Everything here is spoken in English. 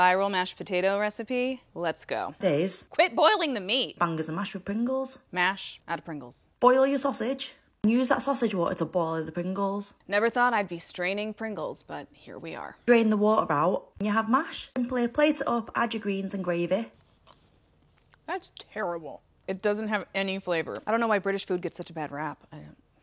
Viral mashed potato recipe, let's go. Days. Quit boiling the meat. Bangers and mash with Pringles. Mash out of Pringles. Boil your sausage. Use that sausage water to boil the Pringles. Never thought I'd be straining Pringles, but here we are. Drain the water out and you have mash. Simply plate it up, add your greens and gravy. That's terrible. It doesn't have any flavour. I don't know why British food gets such a bad rap.